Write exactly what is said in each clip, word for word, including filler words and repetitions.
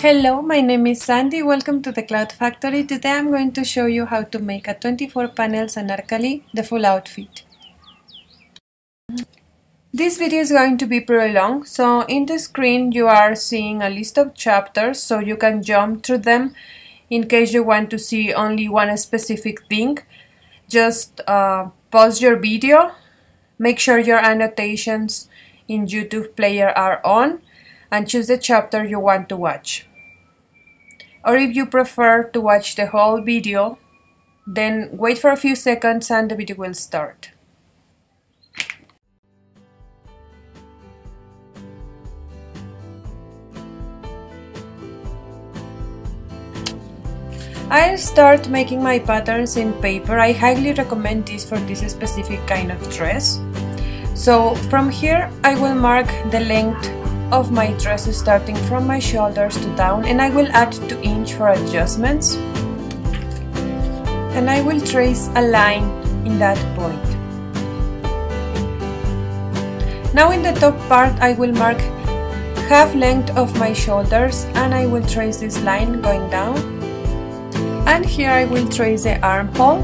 Hello, my name is Sandy. Welcome to the Cloud Factory. Today I'm going to show you how to make a twenty-four panels Anarkali, the full outfit. This video is going to be pretty long, so in the screen you are seeing a list of chapters, so you can jump through them in case you want to see only one specific thing. Just uh, pause your video, make sure your annotations in YouTube player are on, and choose the chapter you want to watch. Or if you prefer to watch the whole video, then wait for a few seconds and the video will start. I'll start making my patterns in paper. I highly recommend this for this specific kind of dress. So from here I will mark the length of my dress starting from my shoulders to down, and I will add two inches for adjustments, and I will trace a line in that point. Now in the top part I will mark half length of my shoulders, and I will trace this line going down, and here I will trace the armhole.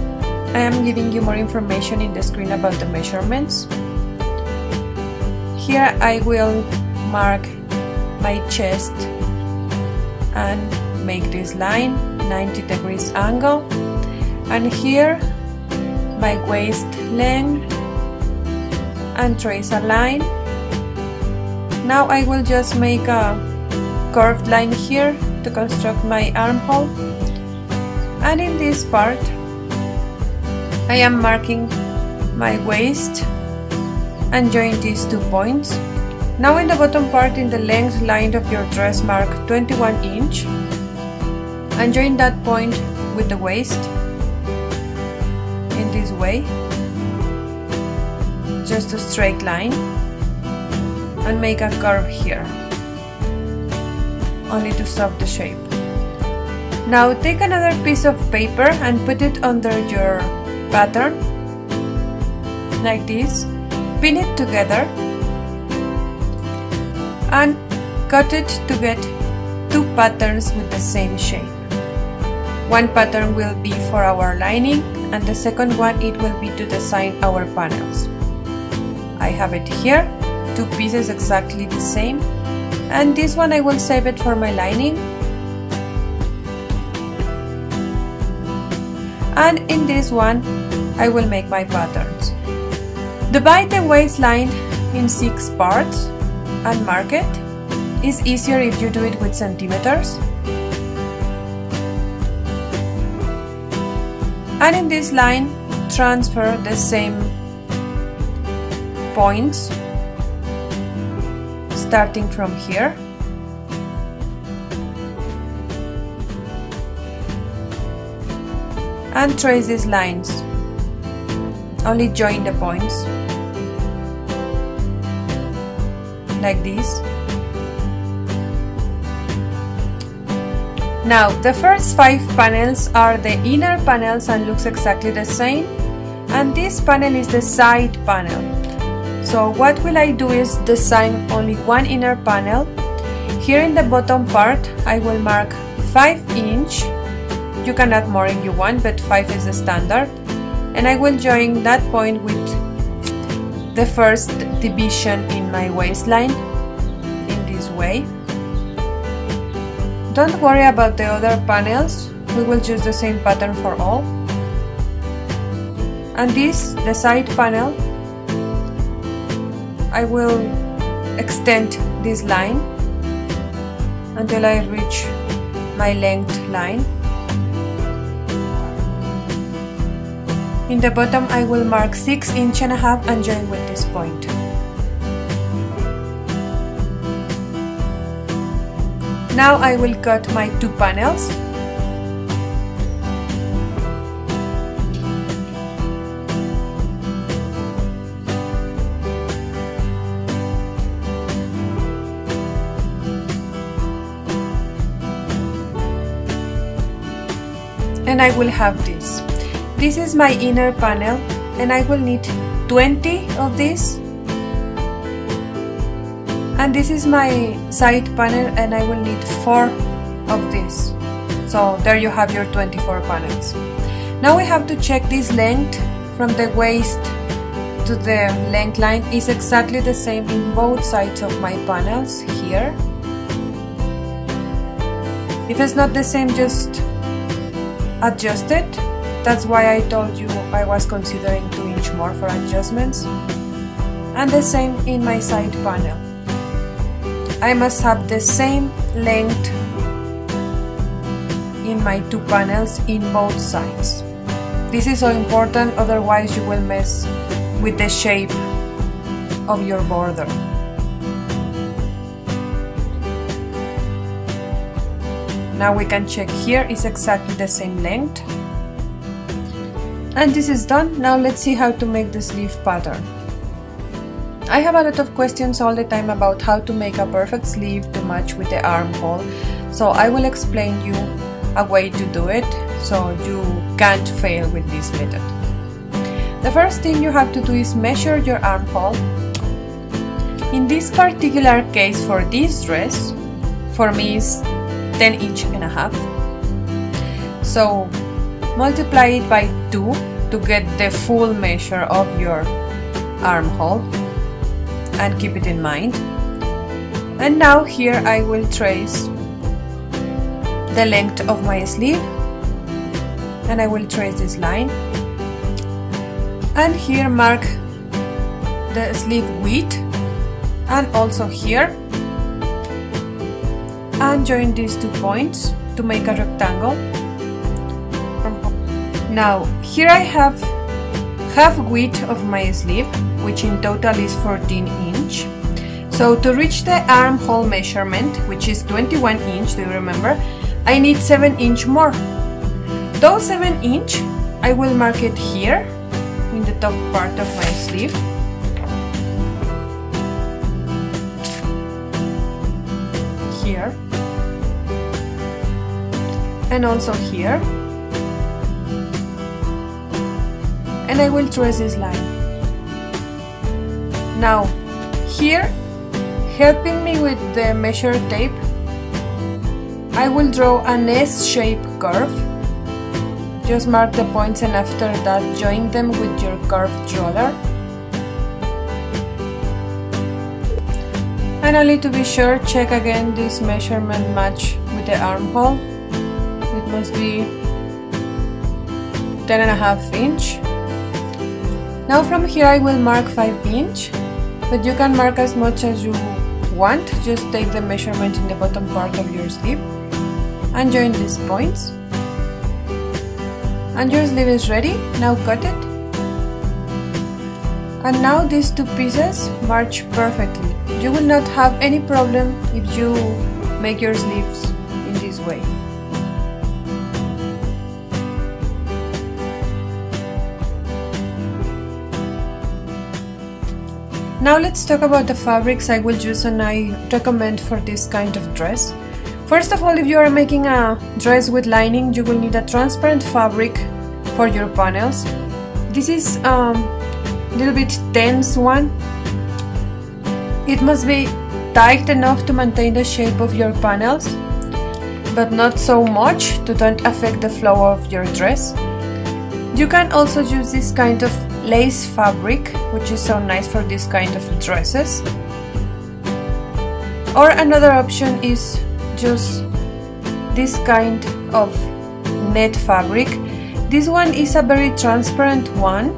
I am giving you more information in the screen about the measurements. Here I will mark my chest and make this line ninety degrees angle, and here my waist length and trace a line. Now I will just make a curved line here to construct my armhole, and in this part I am marking my waist and join these two points. Now in the bottom part, in the length line of your dress, mark twenty-one inches and join that point with the waist in this way, just a straight line, and make a curve here only to solve the shape. Now take another piece of paper and put it under your pattern like this, pin it together and cut it to get two patterns with the same shape. One pattern will be for our lining, and the second one it will be to design our panels. I have it here, two pieces exactly the same, and this one I will save it for my lining. And in this one I will make my patterns. Divide the waistline in six parts and mark it. It's easier if you do it with centimeters. And in this line, transfer the same points starting from here. And trace these lines. Only join the points. Like this. Now the first five panels are the inner panels and looks exactly the same, and this panel is the side panel. So what will I do is design only one inner panel. Here in the bottom part I will mark five inches. You can add more if you want, but five is the standard, and I will join that point with the first division in my waistline in this way. Don't worry about the other panels, we will choose the same pattern for all. And this, the side panel, I will extend this line until I reach my length line. In the bottom I will mark six inch and a half and join with this point. Now I will cut my two panels. And I will have this. This is my inner panel, and I will need twenty of this. And this is my side panel, and I will need four of this. So there you have your twenty-four panels. Now we have to check this length from the waist to the length line is exactly the same in both sides of my panels here. If it's not the same, just adjust it. That's why I told you I was considering two inch more for adjustments. And the same in my side panel. I must have the same length in my two panels in both sides. This is so important, otherwise you will mess with the shape of your border. Now we can check here, it's exactly the same length. And this is done. Now let's see how to make the sleeve pattern. I have a lot of questions all the time about how to make a perfect sleeve to match with the armhole, so I will explain you a way to do it so you can't fail with this method. The first thing you have to do is measure your armhole. In this particular case for this dress, for me it's ten inch and a half. So multiply it by two to get the full measure of your armhole and keep it in mind. And now here I will trace the length of my sleeve and I will trace this line, and here mark the sleeve width and also here, and join these two points to make a rectangle. Now here I have half width of my sleeve, which in total is fourteen inch. So to reach the armhole measurement, which is twenty-one inch, do you remember? I need seven inch more. Those seven inch I will mark it here in the top part of my sleeve. Here. And also here. And I will trace this line. Now here, helping me with the measure tape, I will draw an S-shaped curve. Just mark the points and after that join them with your curved roller. Finally, to be sure, check again this measurement match with the armhole. It must be ten and a half inch. Now from here I will mark five inch, but you can mark as much as you want. Just take the measurement in the bottom part of your sleeve and join these points, and your sleeve is ready. Now cut it, and now these two pieces match perfectly. You will not have any problem if you make your sleeves in this way. Now let's talk about the fabrics I will use and I recommend for this kind of dress. First of all, if you are making a dress with lining, you will need a transparent fabric for your panels. This is a um, little bit dense one. It must be tight enough to maintain the shape of your panels, but not so much to don't affect the flow of your dress. You can also use this kind of lace fabric, which is so nice for this kind of dresses. Or another option is just this kind of net fabric. This one is a very transparent one,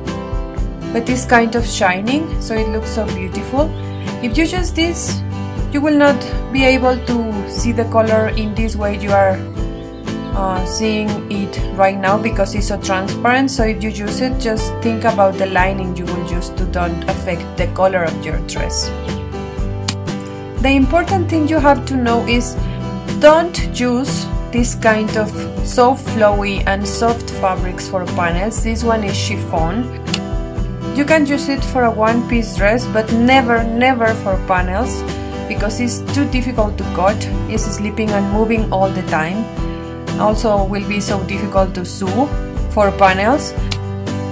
but this kind of shining, so it looks so beautiful. If you use this, you will not be able to see the color in this way you are uh, seeing it right now, because it's so transparent. So if you use it, just think about the lining you will use to don't affect the color of your dress. The important thing you have to know is don't use this kind of so flowy and soft fabrics for panels. This one is chiffon. You can use it for a one-piece dress, but never, never for panels, because it's too difficult to cut. It's slipping and moving all the time. Also will be so difficult to sew for panels.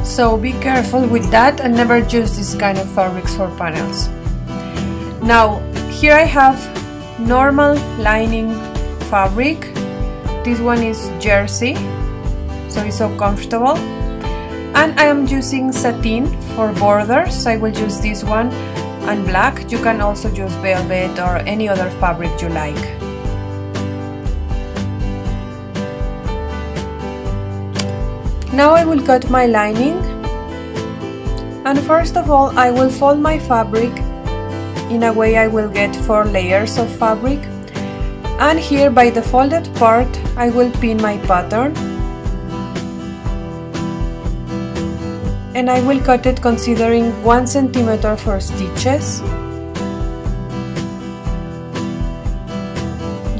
So be careful with that and never use this kind of fabrics for panels. Now here I have normal lining fabric This one is jersey, so it's so comfortable. And I am using satin for borders, so I will use this one, and black. You can also use velvet or any other fabric you like. Now I will cut my lining, and first of all I will fold my fabric. In a way I will get four layers of fabric, and here by the folded part I will pin my pattern, and I will cut it considering one centimeter for stitches.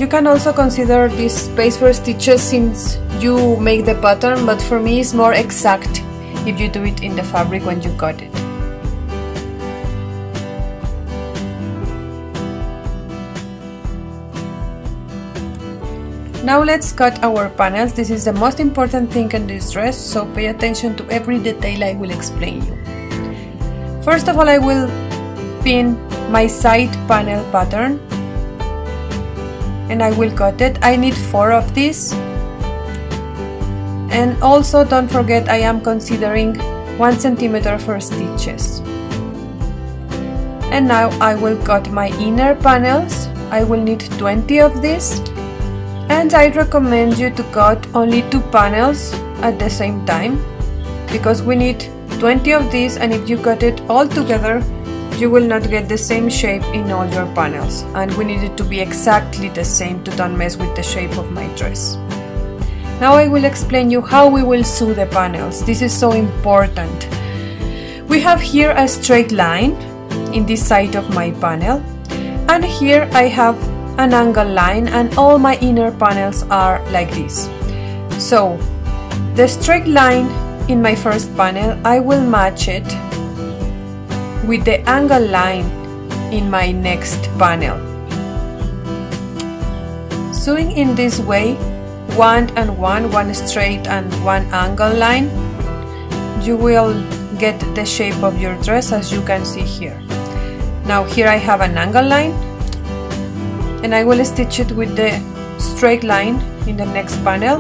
You can also consider this space for stitches since you make the pattern, but for me it's more exact if you do it in the fabric when you cut it. Now let's cut our panels. This is the most important thing in this dress, so pay attention to every detail I will explain you. First of all, I will pin my side panel pattern and I will cut it. I need four of these. And also don't forget I am considering one centimeter for stitches. And now I will cut my inner panels. I will need twenty of these. And I recommend you to cut only two panels at the same time, because we need twenty of these, and if you cut it all together you will not get the same shape in all your panels, and we need it to be exactly the same to don't mess with the shape of my dress. Now I will explain you how we will sew the panels. This is so important. We have here a straight line in this side of my panel, and here I have an angle line, and all my inner panels are like this. So the straight line in my first panel, I will match it with the angle line in my next panel. Sewing in this way, one and one, one straight and one angle line, you will get the shape of your dress as you can see here. Now here I have an angle line, and I will stitch it with the straight line in the next panel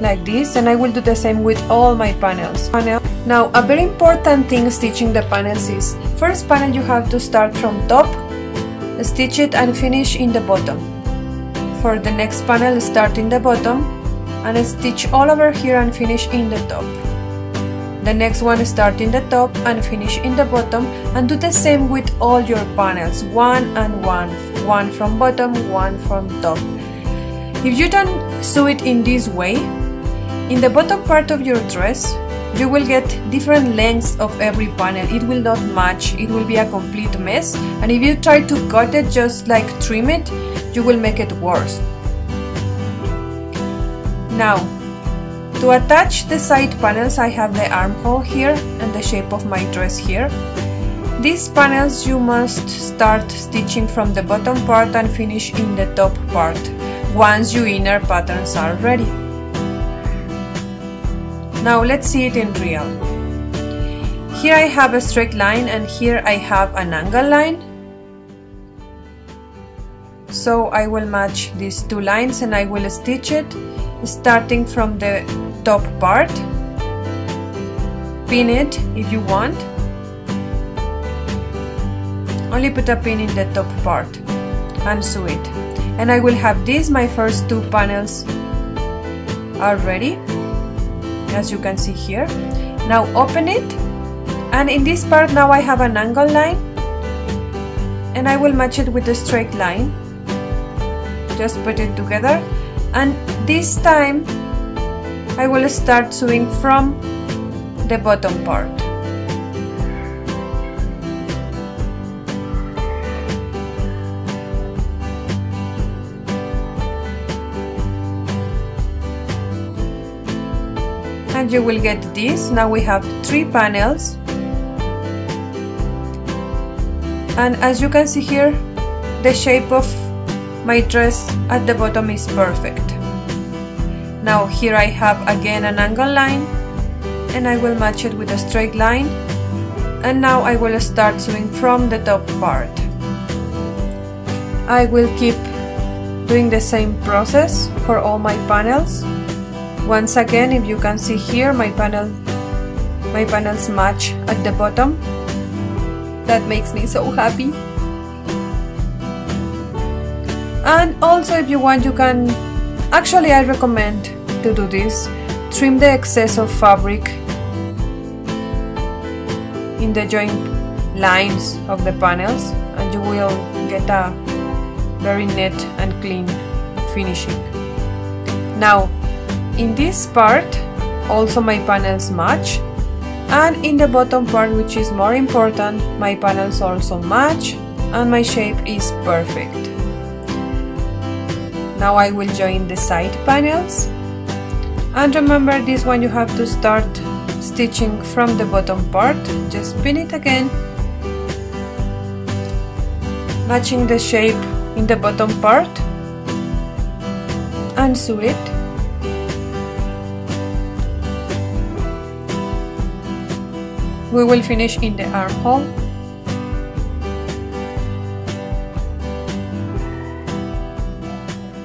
like this, and I will do the same with all my panels. Now a very important thing stitching the panels is, first panel you have to start from top, stitch it and finish in the bottom. For the next panel start in the bottom and stitch all over here and finish in the top. The next one start in the top and finish in the bottom, and do the same with all your panels, one and one, one from bottom, one from top. If you don't sew it in this way, in the bottom part of your dress you will get different lengths of every panel. It will not match, it will be a complete mess, and if you try to cut it, just like trim it, you will make it worse. Now to attach the side panels, I have the armhole here and the shape of my dress here. These panels you must start stitching from the bottom part and finish in the top part once your inner patterns are ready. Now let's see it in real. Here I have a straight line and here I have an angle line. So I will match these two lines and I will stitch it starting from the top part. Pin it if you want. Only put a pin in the top part and sew it. And I will have these, my first two panels are ready, as you can see here. Now open it, and in this part now I have an angle line and I will match it with a straight line. Just put it together, and this time I will start sewing from the bottom part. And you will get this. Now we have three panels, and as you can see here, the shape of my dress at the bottom is perfect. Now here I have again an angle line and I will match it with a straight line, and now I will start sewing from the top part. I will keep doing the same process for all my panels. Once again, if you can see here, my panel my panels match at the bottom. That makes me so happy. And also, if you want, you can actually I recommend to do this, trim the excess of fabric in the joint lines of the panels, and you will get a very neat and clean finishing. Now in this part also my panels match, and in the bottom part, which is more important, my panels also match and my shape is perfect. Now I will join the side panels, and remember, this one you have to start stitching from the bottom part. Just pin it again, matching the shape in the bottom part, and sew it. We will finish in the armhole.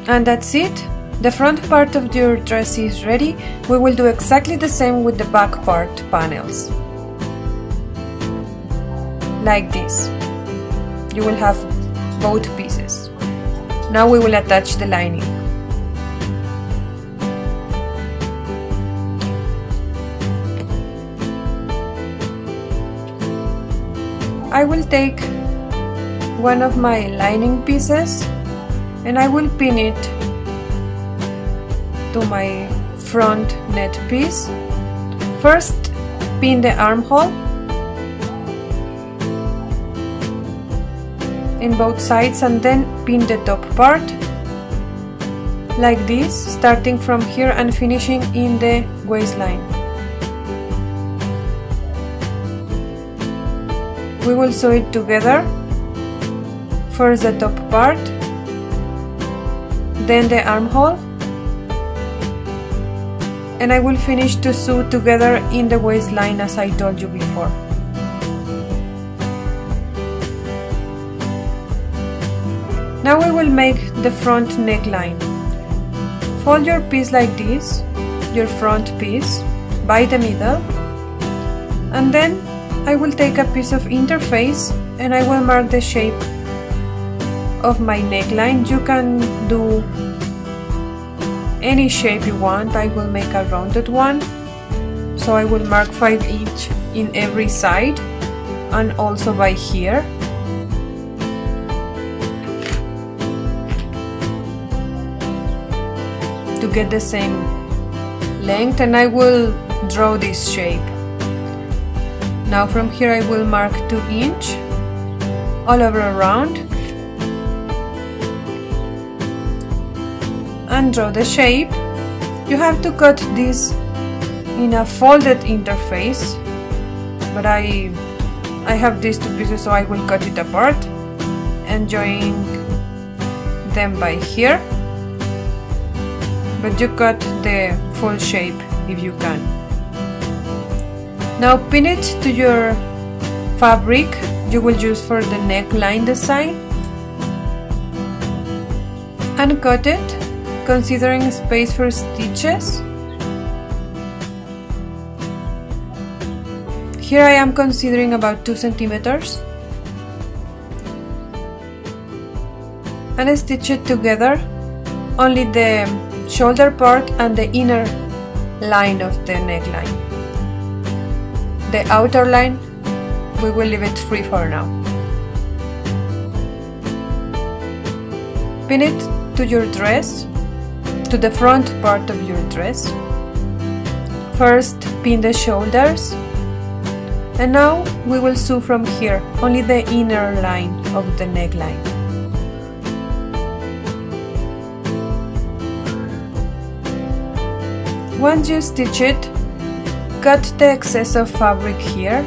And that's it. The front part of your dress is ready. We will do exactly the same with the back part panels. Like this. You will have both pieces. Now we will attach the lining. I will take one of my lining pieces and I will pin it to my front net piece. First, pin the armhole in both sides and then pin the top part like this, starting from here and finishing in the waistline. We will sew it together, first the top part, then the armhole, and I will finish to sew together in the waistline as I told you before. Now we will make the front neckline. Fold your piece like this, your front piece, by the middle, and then I will take a piece of interface and I will mark the shape of my neckline. You can do any shape you want. I will make a rounded one. So I will mark five inches in every side and also by here. To get the same length, and I will draw this shape. Now from here I will mark two inches all over around and draw the shape. You have to cut this in a folded interface, but I, I have these two pieces, so I will cut it apart and join them by here, but you cut the full shape if you can. Now pin it to your fabric you will use for the neckline design and cut it, considering space for stitches. Here I am considering about two centimeters, and I stitch it together, only the shoulder part and the inner line of the neckline. The outer line, we will leave it free for now. Pin it to your dress, to the front part of your dress. First, pin the shoulders, and now we will sew from here, only the inner line of the neckline. Once you stitch it, cut the excess of fabric here,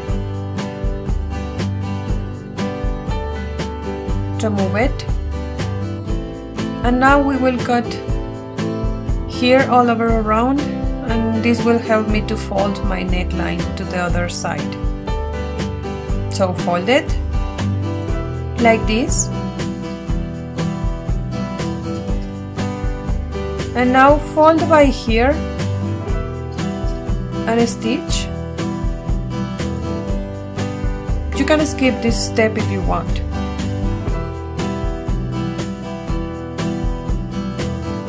remove it, and now we will cut here all over around, and this will help me to fold my neckline to the other side. So fold it like this and now fold by here and stitch. You can skip this step if you want.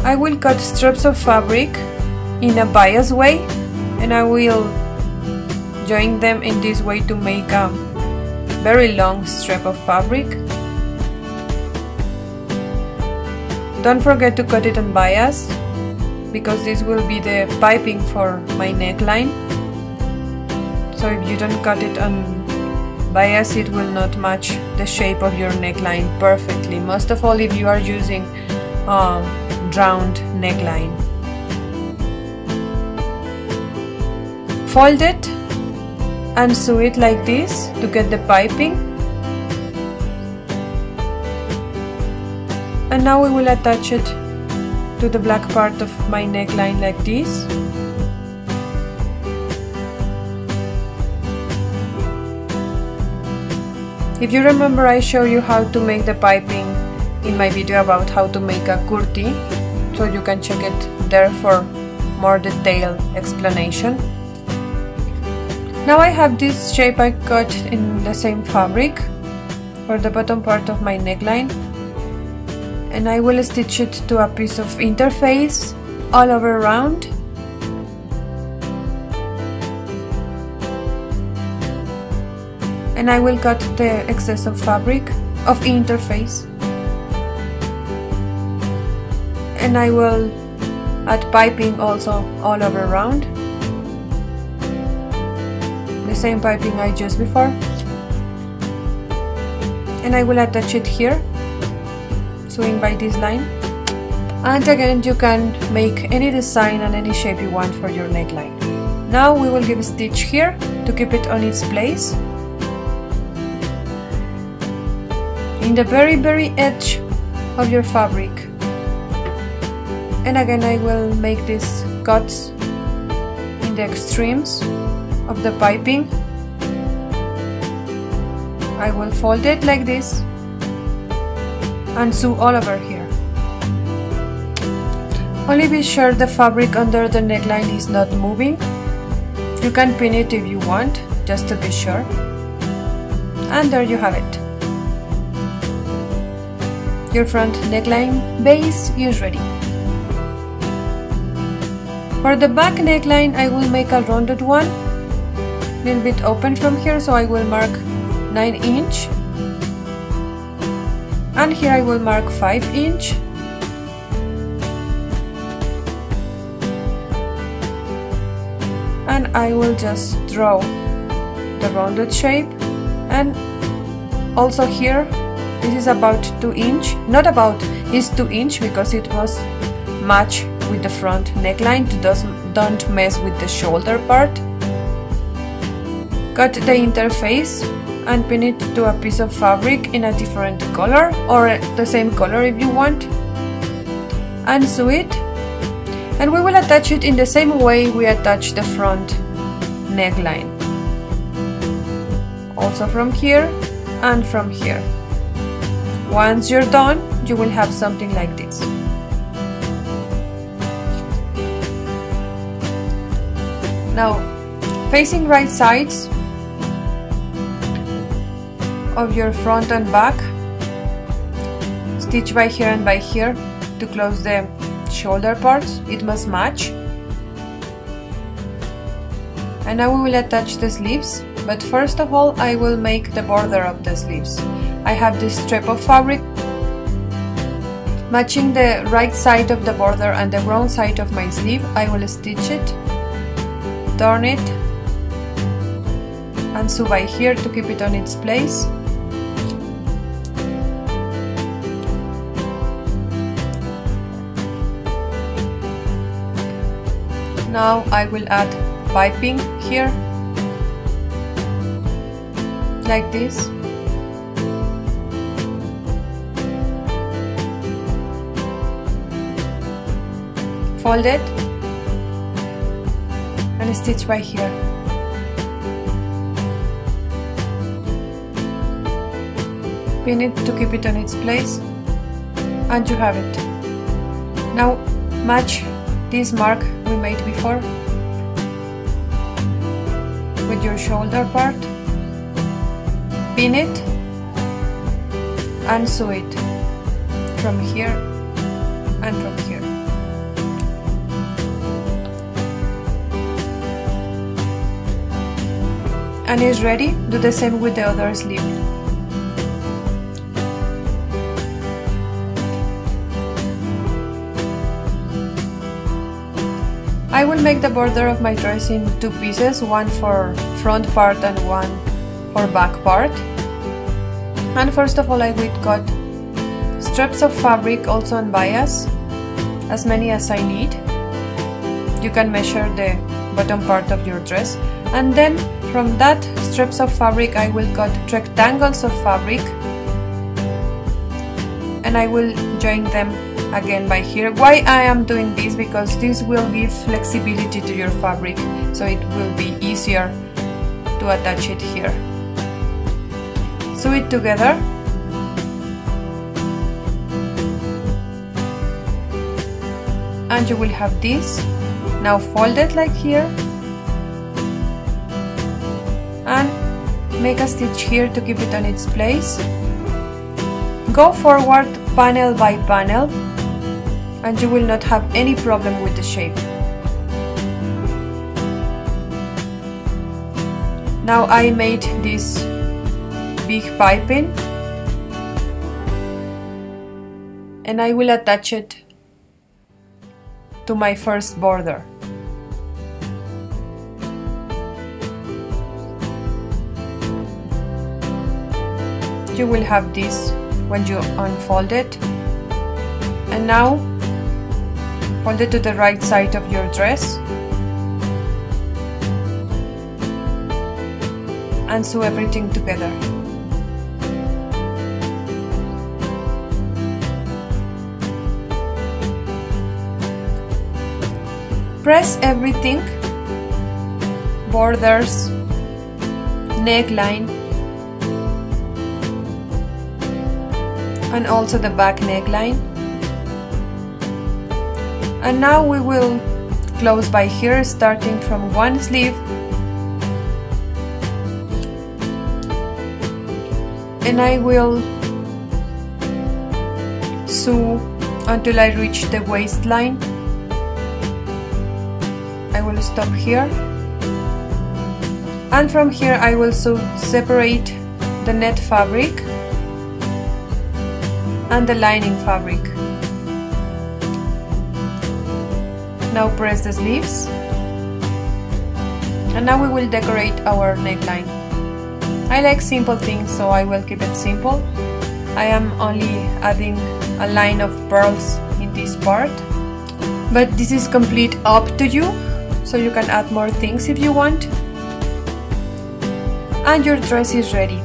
I will cut strips of fabric in a bias way and I will join them in this way to make a very long strip of fabric. Don't forget to cut it on bias because this will be the piping for my neckline. So if you don't cut it on bias, it will not match the shape of your neckline perfectly, most of all if you are using um, round neckline. Fold it and sew it like this to get the piping, and now we will attach it to the black part of my neckline like this. If you remember, I show you how to make the piping in my video about how to make a kurti, so you can check it there for more detailed explanation. Now I have this shape I cut in the same fabric for the bottom part of my neckline, and I will stitch it to a piece of interface all over around. And I will cut the excess of fabric of interface, and I will add piping also all over around, the same piping I used before, and I will attach it here, sewing by this line. And again, you can make any design and any shape you want for your neckline. Now we will give a stitch here to keep it on its place. In the very very edge of your fabric, and again I will make these cuts in the extremes of the piping. I will fold it like this and sew all over here. Only be sure the fabric under the neckline is not moving. You can pin it if you want, just to be sure. And there you have it. Your front neckline base is ready. For the back neckline, I will make a rounded one, little bit open from here, so I will mark nine inch, and here I will mark five inch, and I will just draw the rounded shape, and also here this is about two inch, not about, is two inch because it must match with the front neckline. Don't mess with the shoulder part. Cut the interface and pin it to a piece of fabric in a different color or the same color if you want, and sew it, and we will attach it in the same way we attach the front neckline, also from here and from here. Once you're done, you will have something like this. Now, facing right sides of your front and back, stitch by here and by here to close the shoulder parts. It must match. And now we will attach the sleeves, but first of all I will make the border of the sleeves. I have this strip of fabric matching the right side of the border and the wrong side of my sleeve. I will stitch it, turn it, and sew by here to keep it on its place. Now I will add piping here like this. Fold it and stitch by here. Pin it to keep it on its place, and you have it. Now match this mark we made before with your shoulder part, pin it and sew it from here and from here. And is ready. Do the same with the other sleeve. I will make the border of my dress in two pieces, one for front part and one for back part. And first of all I will cut strips of fabric also on bias, as many as I need. You can measure the bottom part of your dress, and then from that strips of fabric I will cut rectangles of fabric and I will join them again by here. Why I am doing this? Because this will give flexibility to your fabric, so it will be easier to attach it here. Sew it together. And you will have this. Now fold it like here. And make a stitch here to keep it on its place. Go forward panel by panel and you will not have any problem with the shape. Now I made this big piping and I will attach it to my first border. You will have this when you unfold it, and now fold it to the right side of your dress and sew everything together. Press everything, borders, neckline, and also the back neckline. And now we will close by here, starting from one sleeve and I will sew until I reach the waistline. I will stop here and from here I will sew, separate the net fabric and the lining fabric. Now press the sleeves and now we will decorate our neckline. I like simple things, so I will keep it simple. I am only adding a line of pearls in this part, but this is complete up to you, so you can add more things if you want. And your dress is ready.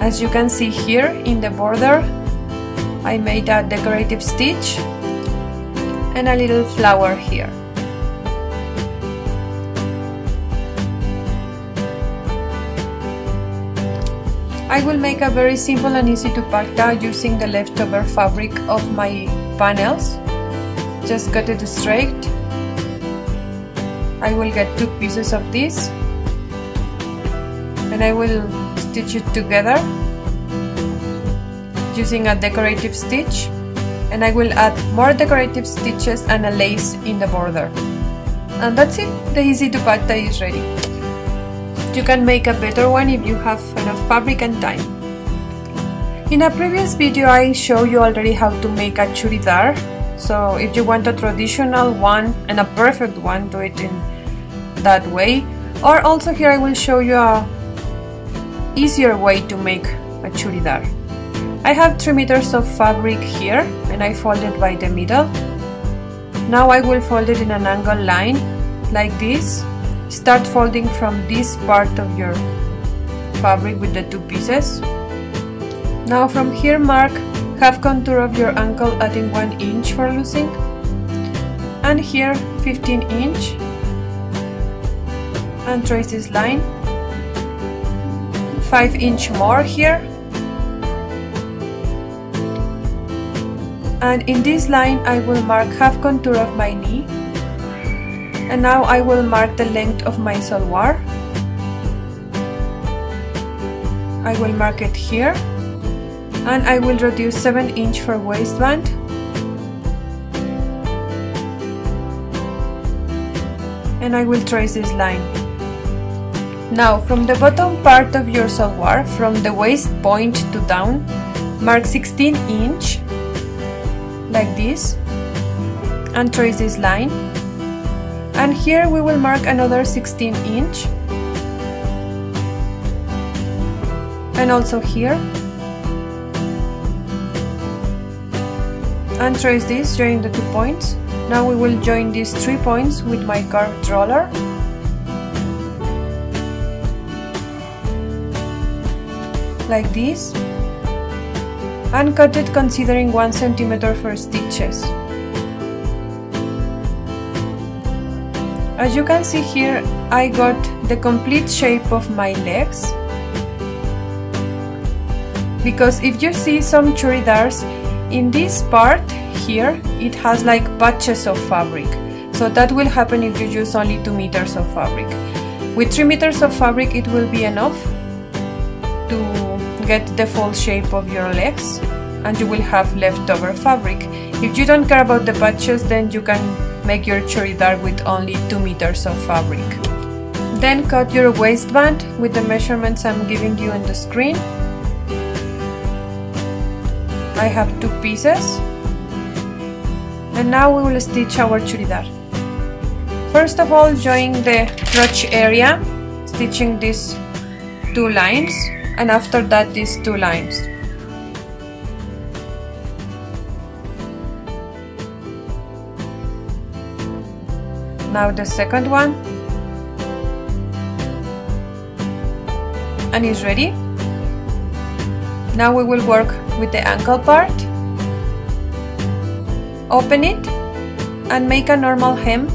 As you can see here in the border, I made a decorative stitch and a little flower here. I will make a very simple and easy dupatta using the leftover fabric of my panels. Just cut it straight. I will get two pieces of this and I will stitch it together using a decorative stitch, and I will add more decorative stitches and a lace in the border. And that's it, the easy dupatta is ready. You can make a better one if you have enough fabric and time. In a previous video I show you already how to make a churidar, so if you want a traditional one and a perfect one, do it in that way. Or also here I will show you a easier way to make a churidar. I have three meters of fabric here and I fold it by the middle. Now I will fold it in an angle line like this. Start folding from this part of your fabric with the two pieces. Now from here mark half contour of your ankle, adding one inch for loosening, and here fifteen inch, and trace this line. Five inch more here and in this line I will mark half contour of my knee, and now I will mark the length of my salwar. I will mark it here, and I will reduce seven inch for waistband. And I will trace this line. Now from the bottom part of your salwar, from the waist point to down, mark sixteen inch like this and trace this line, and here we will mark another sixteen inch, and also here, and trace this, join the two points. Now we will join these three points with my curved roller. Like this. And cut it considering one centimeter for stitches. As you can see here, I got the complete shape of my legs. Because if you see some churidars, in this part here it has like patches of fabric, so that will happen if you use only two meters of fabric. With three meters of fabric it will be enough to get the full shape of your legs, and you will have leftover fabric. If you don't care about the patches, then you can make your churidar with only two meters of fabric. Then cut your waistband with the measurements I'm giving you on the screen. I have two pieces, and now we will stitch our churidar. First of all, join the crotch area, stitching these two lines, and after that these two lines. Now the second one, and it's ready. Now we will work with the ankle part. Open it and make a normal hem.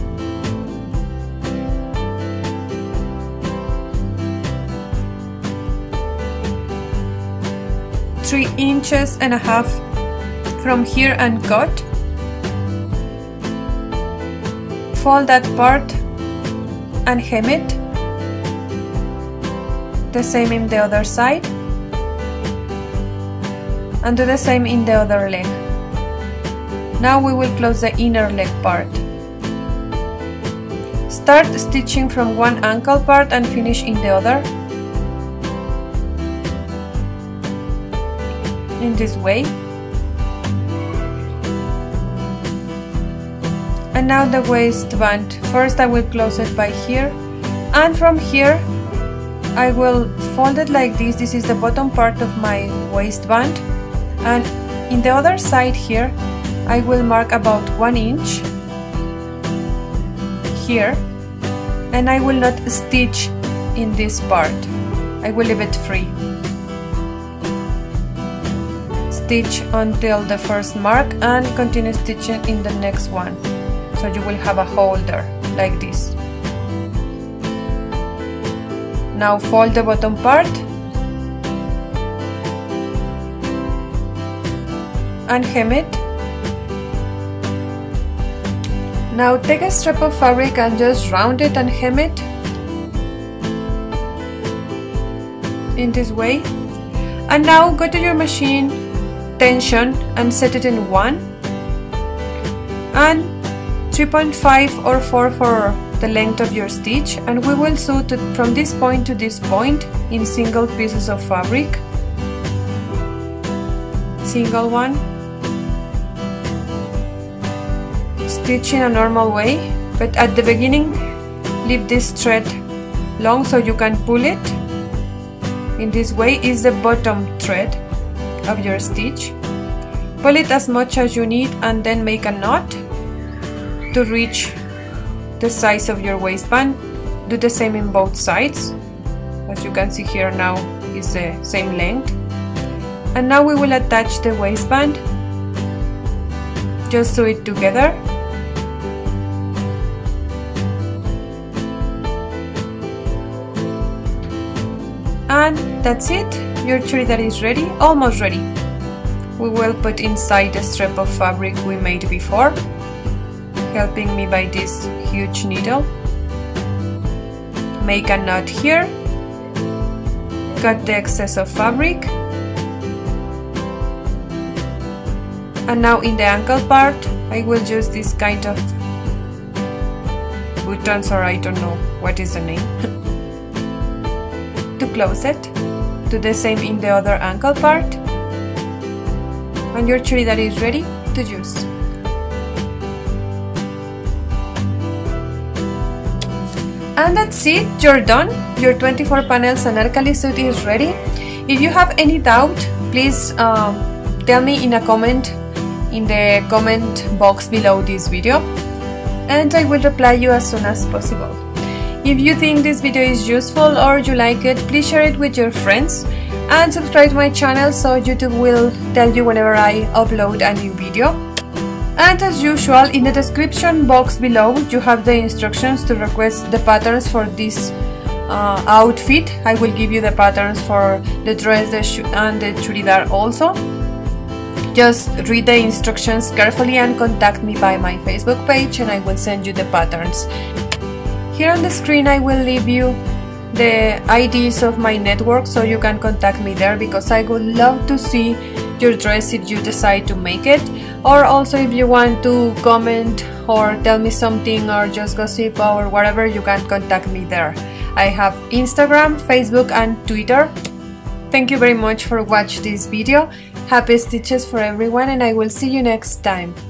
Three inches and a half from here and cut. Fold that part and hem it. The same in the other side. And do the same in the other leg. Now we will close the inner leg part. Start stitching from one ankle part and finish in the other. In this way. And now the waistband. First I will close it by here, and from here I will fold it like this. This is the bottom part of my waistband. And in the other side here, I will mark about one inch here, and I will not stitch in this part. I will leave it free. Stitch until the first mark and continue stitching in the next one. So you will have a holder like this. Now fold the bottom part. And hem it. Now take a strip of fabric and just round it and hem it in this way. And now go to your machine, tension, and set it in one and three point five or four for the length of your stitch, and we will sew to, from this point to this point in single pieces of fabric, single one. Stitch in a normal way, but at the beginning leave this thread long so you can pull it. In this way is the bottom thread of your stitch. Pull it as much as you need and then make a knot to reach the size of your waistband. Do the same in both sides. As you can see here, now is the same length. And now we will attach the waistband. Just sew it together. And that's it, your churidar is ready, almost ready. we will put inside the strip of fabric we made before, helping me by this huge needle. Make a knot here, cut the excess of fabric, and now in the ankle part I will use this kind of buttons, or I don't know what is the name, to close it. Do the same in the other ankle part, and your churidar is ready to use. And that's it, you're done. Your twenty-four panels Anarkali suit is ready. If you have any doubt, please um, tell me in a comment in the comment box below this video, and I will reply you as soon as possible. If you think this video is useful or you like it, please share it with your friends and subscribe to my channel so YouTube will tell you whenever I upload a new video. And as usual, in the description box below you have the instructions to request the patterns for this uh, outfit. I will give you the patterns for the dress, the shoe, and the churidar also. Just read the instructions carefully and contact me by my Facebook page, and I will send you the patterns. Here on the screen I will leave you the I Ds of my network so you can contact me there, because I would love to see your dress if you decide to make it, or also if you want to comment or tell me something or just gossip or whatever, you can contact me there. I have Instagram, Facebook and Twitter. Thank you very much for watching this video. Happy stitches for everyone, and I will see you next time.